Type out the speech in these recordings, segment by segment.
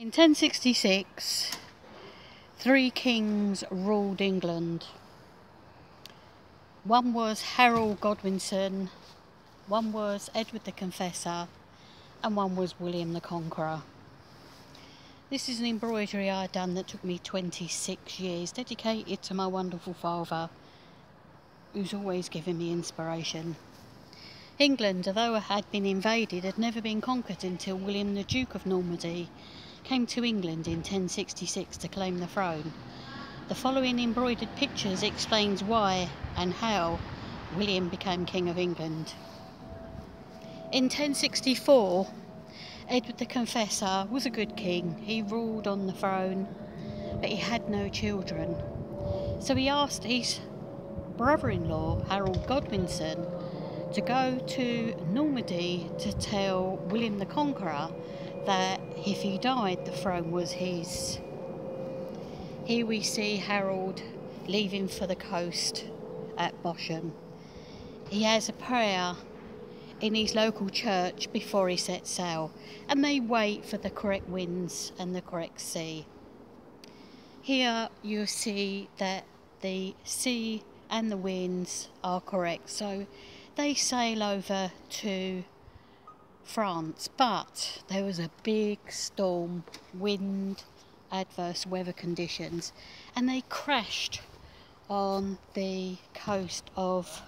In 1066, three kings ruled England. One was Harold Godwinson, one was Edward the Confessor, and one was William the Conqueror. This is an embroidery I done that took me 26 years, dedicated to my wonderful father, who's always given me inspiration. England, although it had been invaded, had never been conquered until William the Duke of Normandy came to England in 1066 to claim the throne. The following embroidered pictures explains why and how William became King of England. In 1064, Edward the Confessor was a good king. He ruled on the throne, but he had no children. So he asked his brother-in-law, Harold Godwinson, to go to Normandy to tell William the Conqueror that if he died, the throne was his. Here we see Harold leaving for the coast at Bosham. He has a prayer in his local church before he sets sail, and they wait for the correct winds and the correct sea. Here you see that the sea and the winds are correct, so they sail over to France, but there was a big storm, wind, adverse weather conditions, and they crashed on the coast of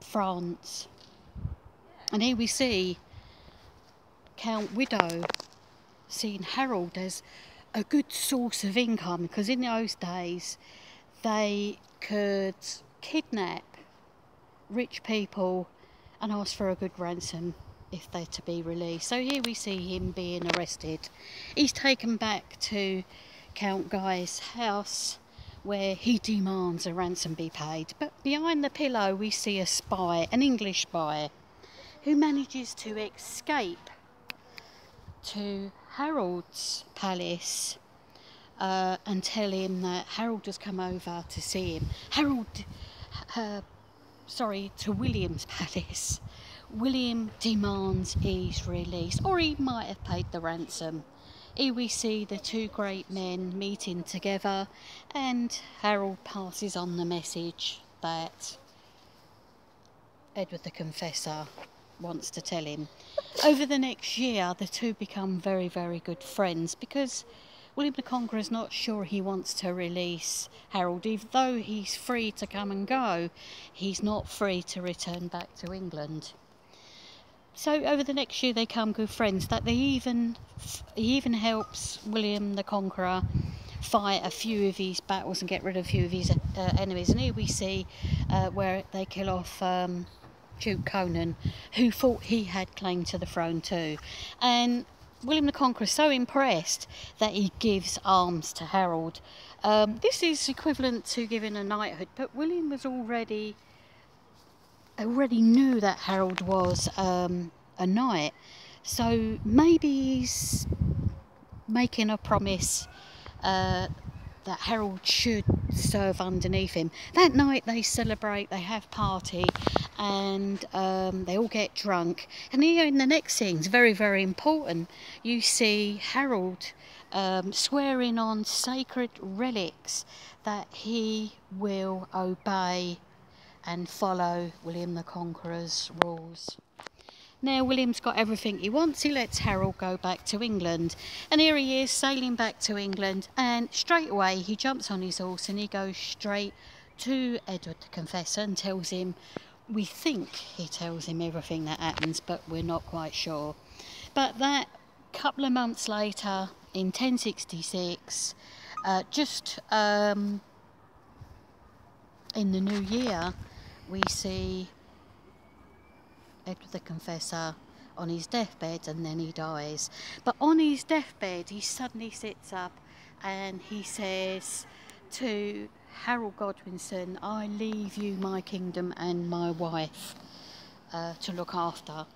France. And here we see Count Widow seeing Harold as a good source of income, because in those days they could kidnap rich people and asked for a good ransom if they're to be released. So here we see him being arrested. He's taken back to Count Guy's house where he demands a ransom be paid. But behind the pillow we see a spy, an English spy, who manages to escape to Harold's palace and tell him that Harold has come over to see him. To William's palace. William demands his release, or he might have paid the ransom. Here we see the two great men meeting together, and Harold passes on the message that Edward the Confessor wants to tell him. Over the next year, the two become very, very good friends, because William the Conqueror is not sure he wants to release Harold. Even though he's free to come and go, he's not free to return back to England. So over the next year they become good friends. That he even helps William the Conqueror fight a few of his battles and get rid of a few of his enemies. And here we see where they kill off Duke Conan, who thought he had claim to the throne too. And William the Conqueror is so impressed that he gives arms to Harold. This is equivalent to giving a knighthood, but William was already knew that Harold was a knight, so maybe he's making a promise that Harold should serve underneath him. That night they celebrate, they have party, and they all get drunk. And here in the next scene, it's very, very important, you see Harold swearing on sacred relics that he will obey and follow William the Conqueror's rules. Now William's got everything he wants, he lets Harold go back to England. And here he is sailing back to England, and straight away he jumps on his horse and he goes straight to Edward the Confessor and tells him, we think he tells him everything that happens, but we're not quite sure. But that couple of months later, in 1066, in the new year, we see Edward the Confessor on his deathbed, and then he dies. But on his deathbed he suddenly sits up and he says to Harold Godwinson, I leave you my kingdom and my wife to look after.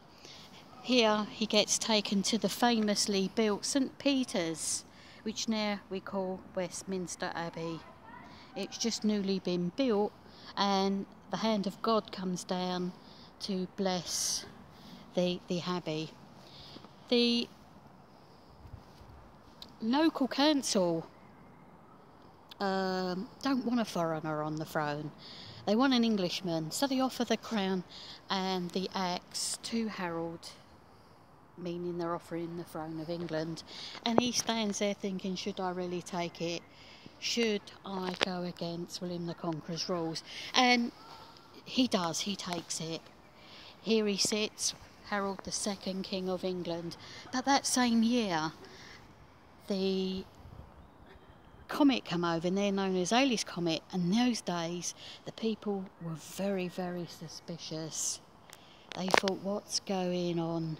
Here he gets taken to the famously built St Peter's, which now we call Westminster Abbey. It's just newly been built, and the hand of God comes down to bless the abbey. The local council don't want a foreigner on the throne. They want an Englishman, so they offer the crown and the axe to Harold, meaning they're offering the throne of England. And he stands there thinking, should I really take it? Should I go against William the Conqueror's rules? And he does, he takes it. Here he sits, Harold the Second, King of England. But that same year, the comet come over, and they're known as Halley's Comet, and in those days the people were very, very suspicious. They thought, what's going on?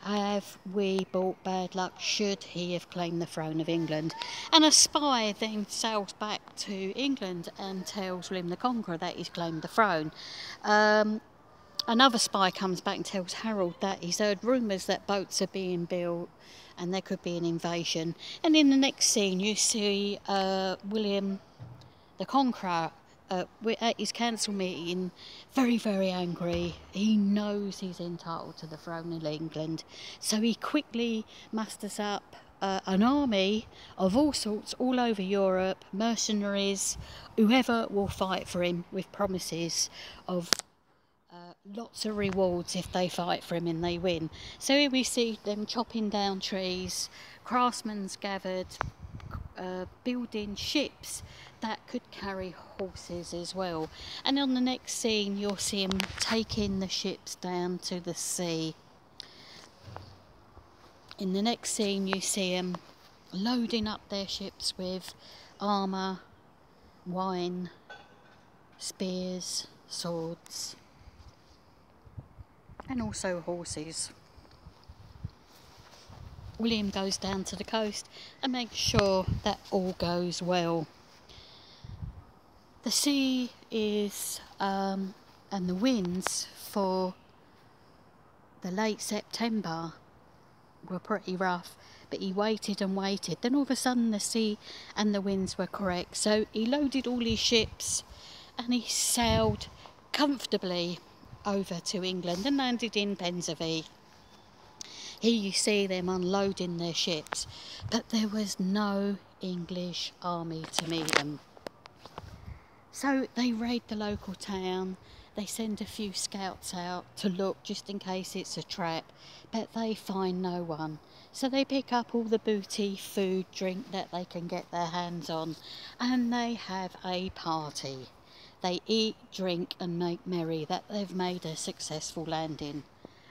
Have we brought bad luck? Should he have claimed the throne of England? And a spy then sails back to England and tells William the Conqueror that he's claimed the throne. Another spy comes back and tells Harold that he's heard rumours that boats are being built and there could be an invasion. And in the next scene you see William the Conqueror at his council meeting, very, very angry. He knows he's entitled to the throne of England, so he quickly musters up an army of all sorts all over Europe, mercenaries, whoever will fight for him, with promises of lots of rewards if they fight for him and they win. So here we see them chopping down trees, craftsmen's gathered, building ships that could carry horses as well. And on the next scene you'll see him taking the ships down to the sea. In the next scene you see him loading up their ships with armour, wine, spears, swords, and also horses. William goes down to the coast and makes sure that all goes well. The sea is, and the winds for the late September were pretty rough, but he waited and waited. Then all of a sudden the sea and the winds were correct, so he loaded all his ships and he sailed comfortably over to England and landed in Pevensey. Here you see them unloading their ships, but there was no English army to meet them. So they raid the local town, they send a few scouts out to look just in case it's a trap, but they find no one. So they pick up all the booty, food, drink that they can get their hands on, and they have a party. They eat, drink and make merry that they've made a successful landing.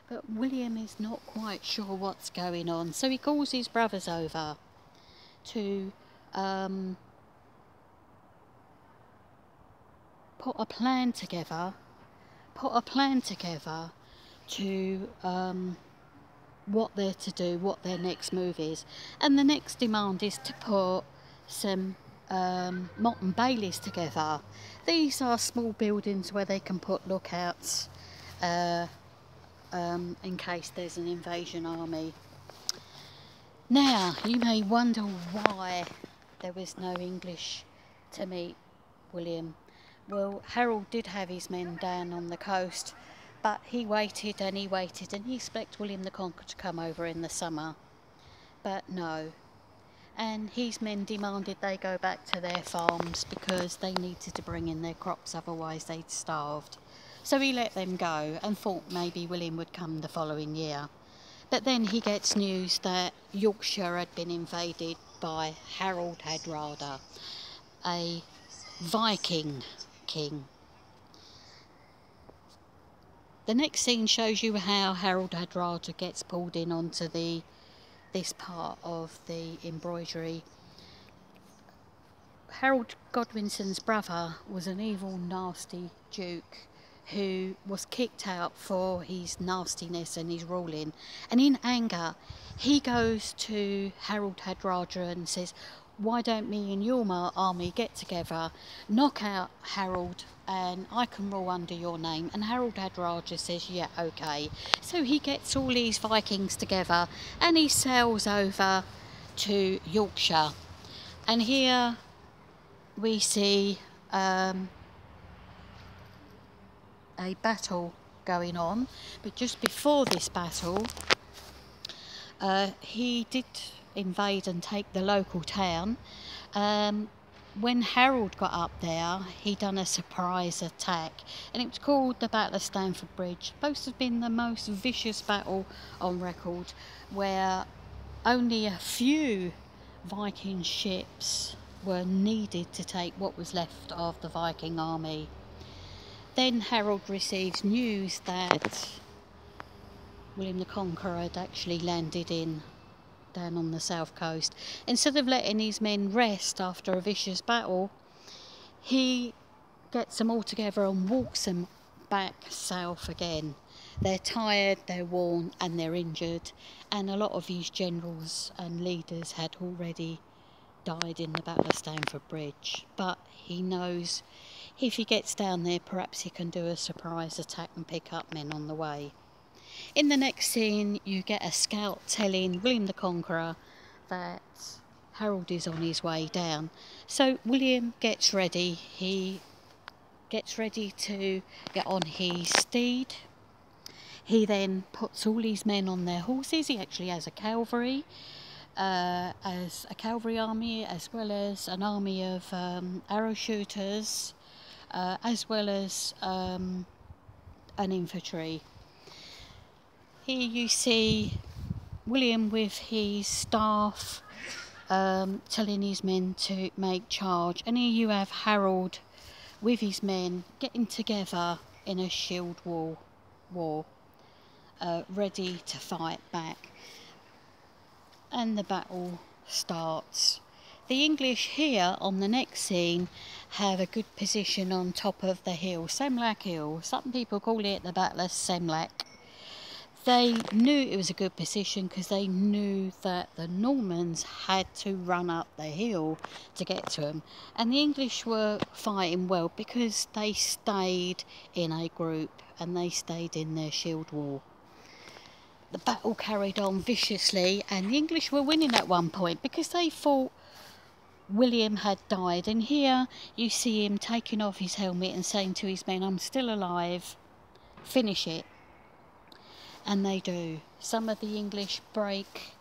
But William is not quite sure what's going on, so he calls his brothers over to put a plan together to what they're to do, what their next move is. And the next demand is to put some mott and baileys together. These are small buildings where they can put lookouts in case there's an invasion army. Now you may wonder why there was no English to meet William. Well, Harold did have his men down on the coast, but he waited and he waited, and he expected William the Conqueror to come over in the summer, but no. And his men demanded they go back to their farms because they needed to bring in their crops, otherwise they'd starved. So he let them go and thought maybe William would come the following year. But then he gets news that Yorkshire had been invaded by Harold Hardrada, a Viking king. The next scene shows you how Harold Hardrada gets pulled in onto this part of the embroidery. Harold Godwinson's brother was an evil, nasty duke who was kicked out for his nastiness and his ruling, and in anger he goes to Harold Hardrada and says, why don't me and your army get together, knock out Harold, and I can rule under your name? And Harold Hardrada says, yeah, okay. So he gets all these Vikings together and he sails over to Yorkshire. And here we see a battle going on, but just before this battle he did invade and take the local town. When Harold got up there, he done a surprise attack, and it was called the Battle of Stamford Bridge. Supposed to have been the most vicious battle on record, where only a few Viking ships were needed to take what was left of the Viking army. Then Harold received news that William the Conqueror had actually landed down on the south coast. Instead of letting his men rest after a vicious battle, he gets them all together and walks them back south again. They're tired, they're worn, and they're injured, and a lot of these generals and leaders had already died in the Battle of Stamford Bridge. But he knows if he gets down there, perhaps he can do a surprise attack and pick up men on the way. In the next scene, you get a scout telling William the Conqueror that Harold is on his way down. So William gets ready. He gets ready to get on his steed. He then puts all his men on their horses. He actually has a cavalry, army, as well as an army of arrow shooters, as well as an infantry. Here you see William with his staff telling his men to make charge, and here you have Harold with his men getting together in a shield war ready to fight back, and the battle starts. The English here on the next scene have a good position on top of the hill, Senlac Hill. Some people call it the Battle of Senlac. They knew it was a good position because they knew that the Normans had to run up the hill to get to them. And the English were fighting well because they stayed in a group and they stayed in their shield wall. The battle carried on viciously, and the English were winning at one point because they thought William had died. And here you see him taking off his helmet and saying to his men, "I'm still alive, finish it." And they do. Some of the English break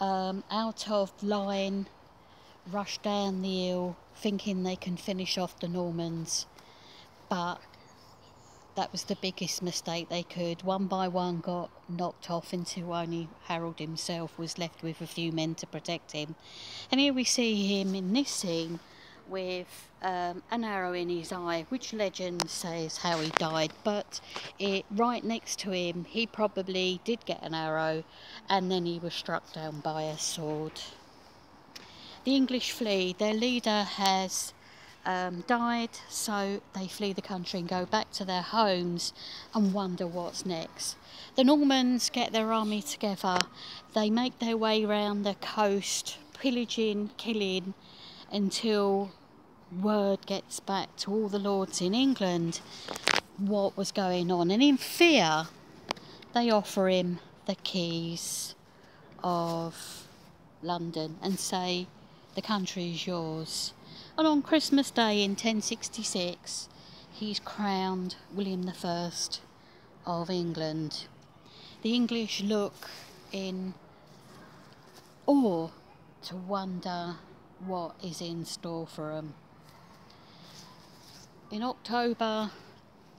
out of line, rush down the hill, thinking they can finish off the Normans. But that was the biggest mistake they could. One by one got knocked off until only Harold himself was left with a few men to protect him. And here we see him in this scene with an arrow in his eye, which legend says how he died, but right next to him he probably did get an arrow, and then he was struck down by a sword. The English flee. Their leader has died, so they flee the country and go back to their homes and wonder what's next. The Normans get their army together. They make their way round the coast, pillaging, killing, until word gets back to all the lords in England what was going on, and in fear they offer him the keys of London and say the country is yours. And on Christmas Day in 1066 he's crowned William I of England. The English look in awe to wonder what is in store for them. In October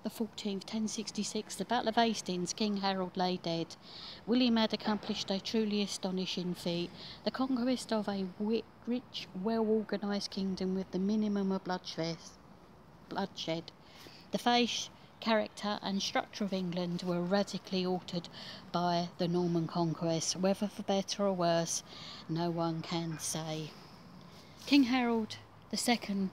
the 14th, 1066, the Battle of Hastings, King Harold lay dead. William had accomplished a truly astonishing feat, the conquest of a rich, well-organised kingdom with the minimum of bloodshed. The face, character and structure of England were radically altered by the Norman conquest, whether for better or worse, no one can say. King Harold II,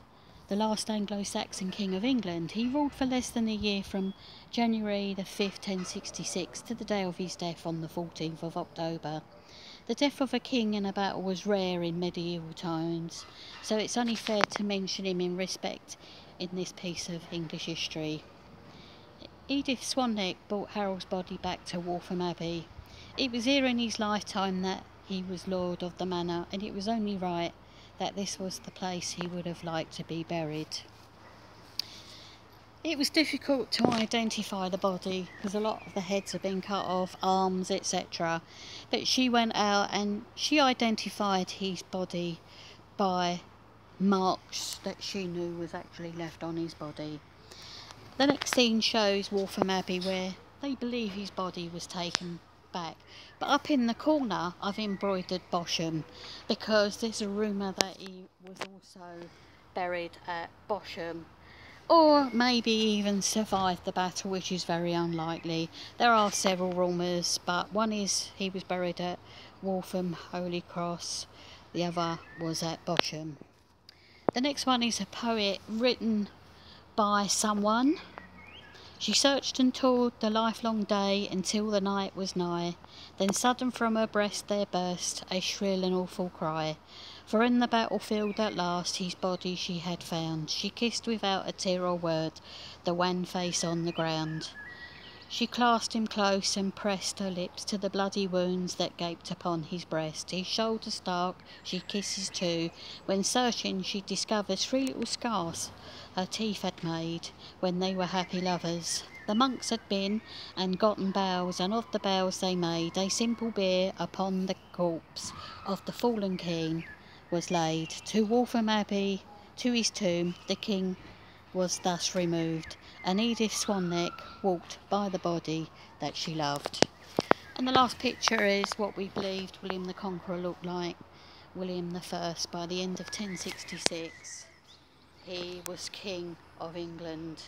the last Anglo-Saxon King of England, he ruled for less than a year from January the 5th, 1066 to the day of his death on the 14th of October. The death of a king in a battle was rare in medieval times, so it's only fair to mention him in respect in this piece of English history. Edith Swanneck brought Harold's body back to Waltham Abbey. It was here in his lifetime that he was lord of the manor, and it was only right that this was the place he would have liked to be buried. It was difficult to identify the body because a lot of the heads had been cut off, arms, etc. But she went out and she identified his body by marks that she knew was actually left on his body. The next scene shows Waltham Abbey, where they believe his body was taken back. But up in the corner I've embroidered Bosham because there's a rumour that he was also buried at Bosham, or maybe even survived the battle, which is very unlikely. There are several rumours, but one is he was buried at Waltham Holy Cross, the other was at Bosham. The next one is a poem written by someone. She searched and toiled the lifelong day until the night was nigh. Then sudden from her breast there burst a shrill and awful cry. For in the battlefield at last his body she had found. She kissed without a tear or word the wan face on the ground. She clasped him close and pressed her lips to the bloody wounds that gaped upon his breast. His shoulder stark she kisses too. When searching she discovers three little scars her teeth had made when they were happy lovers. The monks had been and gotten bells, and of the bells they made a simple bier upon the corpse of the fallen king was laid. To Waltham Abbey, to his tomb, the king was thus removed, and Edith Swanneck walked by the body that she loved. And the last picture is what we believed William the Conqueror looked like. William I, by the end of 1066, he was King of England.